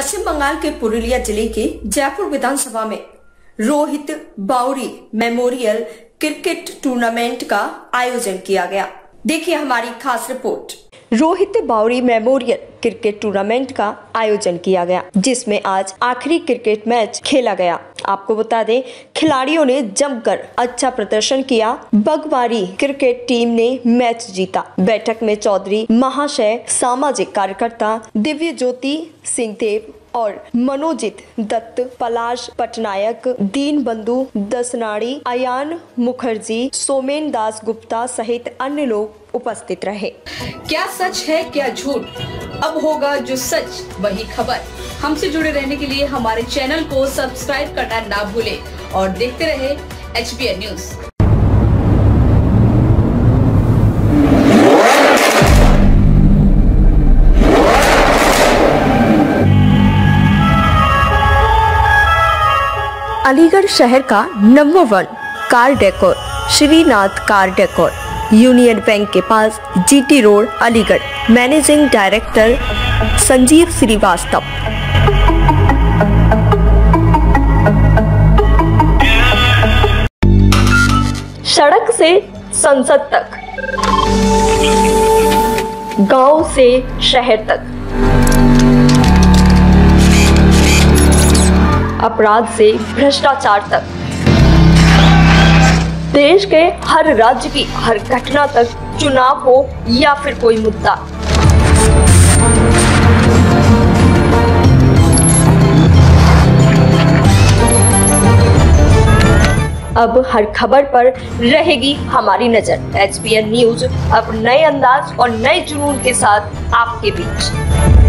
पश्चिम बंगाल के पुरुलिया जिले के जयपुर विधानसभा में Rohit Bauri memorial cricket tournament का आयोजन किया गया। देखिए हमारी खास रिपोर्ट। Rohit Bauri memorial cricket tournament का आयोजन किया गया, जिसमें आज आखिरी क्रिकेट मैच खेला गया। आपको बता दें, खिलाड़ियों ने जमकर अच्छा प्रदर्शन किया। बगवारी क्रिकेट टीम ने मैच जीता। बैठक में चौधरी महाशय, सामाजिक कार्यकर्ता दिव्य ज्योति सिंह देव और मनोजित दत्त, पलाश पटनायक, दीनबंधु दसनाड़ी, अयान मुखर्जी, सोमेन दास गुप्ता सहित अन्य लोग उपस्थित रहे। क्या सच है क्या झूठ, अब होगा जो सच वही खबर। हमसे जुड़े रहने के लिए हमारे चैनल को सब्सक्राइब करना ना भूले और देखते रहे HBN न्यूज। अलीगढ़ शहर का number 1 car decor Shrinath car decor, union bank के पास, GT road, Aligarh. Managing director Sanjeev Srivastava. सड़क से संसद तक, गांव से शहर तक, अपराध से भ्रष्टाचार तक, देश के हर राज्य की हर घटना तक, चुनाव हो या फिर कोई मुद्दा, अब हर खबर पर रहेगी हमारी नजर। HBN न्यूज अब नए अंदाज और नए जुनून के साथ आपके बीच।